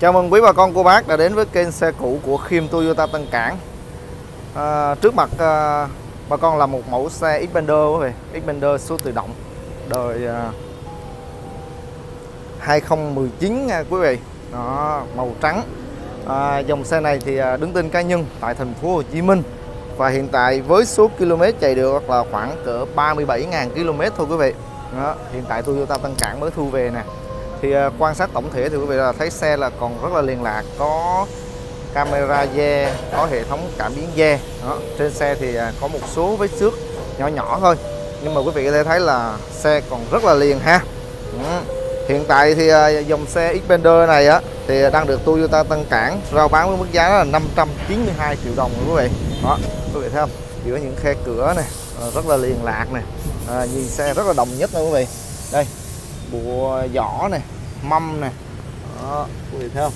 Chào mừng quý bà con cô bác đã đến với kênh xe cũ của Khiêm Toyota Tân Cảng. Trước mặt bà con là một mẫu xe Xpander, số tự động đời 2019 nha quý vị. Đó, màu trắng. Dòng xe này thì đứng tên cá nhân tại thành phố Hồ Chí Minh. Và hiện tại với số km chạy được là khoảng cỡ 37.000 km thôi quý vị. Đó, hiện tại Toyota Tân Cảng mới thu về nè. Thì quan sát tổng thể thì quý vị là thấy xe là còn rất là liên lạc, có camera dè, có hệ thống cảm biến dè. Trên xe thì có một số vết xước nhỏ nhỏ thôi, nhưng mà quý vị có thể thấy là xe còn rất là liền ha. Hiện tại thì dòng xe Xpander này á thì đang được Toyota Tân Cảng rao bán với mức giá là 592 triệu đồng quý vị. Đó, quý vị thấy không, giữa những khe cửa này rất là liên lạc này, nhìn xe rất là đồng nhất nha quý vị. Đây, bộ giỏ này, mâm này, đó, quý vị thấy không,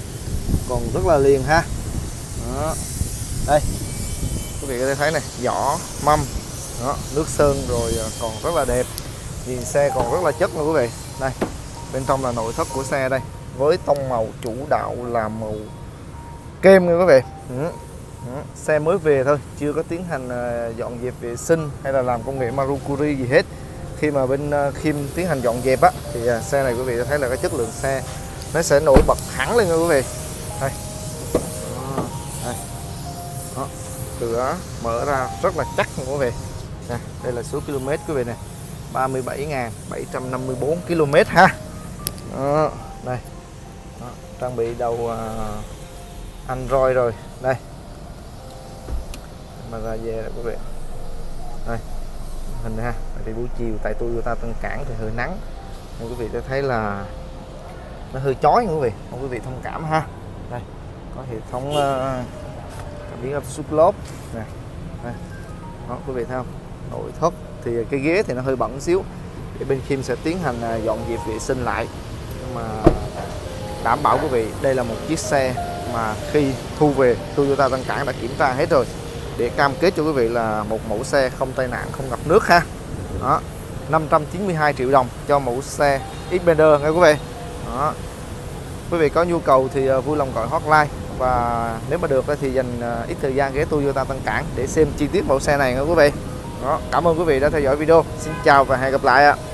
còn rất là liền ha. Đó, đây quý vị có thể thấy này, giỏ, mâm, đó, nước sơn rồi còn rất là đẹp, nhìn xe còn rất là chất luôn quý vị. Đây, bên trong là nội thất của xe đây, với tông màu chủ đạo là màu kem nha quý vị. Xe mới về thôi, chưa có tiến hành dọn dẹp vệ sinh hay là làm công nghệ Maru-Kuri gì hết. Khi mà bên Khiêm tiến hành dọn dẹp á, thì xe này quý vị thấy là cái chất lượng xe nó sẽ nổi bật hẳn lên nha quý vị. Đây, đây. Đó, cửa mở ra rất là chắc nha quý vị. Nè, đây là số km quý vị nè, 37.754 km ha. Đó, đây. Đó, trang bị đầu androi rồi. Đây, mà ra về rồi quý vị. Đây, hình ha, thì buổi chiều tại Toyota Tân Cảng thì hơi nắng, nên quý vị sẽ thấy là nó hơi chói quý vị, mong quý vị thông cảm ha. Đây, có hệ thống cảm biến áp suất lốp nè. Đó, quý vị thấy không, nội thất thì cái ghế thì nó hơi bẩn xíu, thì bên Khiêm sẽ tiến hành dọn dẹp vệ sinh lại, nhưng mà đảm bảo quý vị đây là một chiếc xe mà khi thu về Toyota Tân Cảng đã kiểm tra hết rồi, để cam kết cho quý vị là một mẫu xe không tai nạn, không ngập nước ha. Đó, 592 triệu đồng cho mẫu xe Xpander nghe quý vị. Đó, quý vị có nhu cầu thì vui lòng gọi hotline, và nếu mà được thì dành ít thời gian ghé Toyota Tân Cảng để xem chi tiết mẫu xe này nghe quý vị. Đó, cảm ơn quý vị đã theo dõi video. Xin chào và hẹn gặp lại ạ.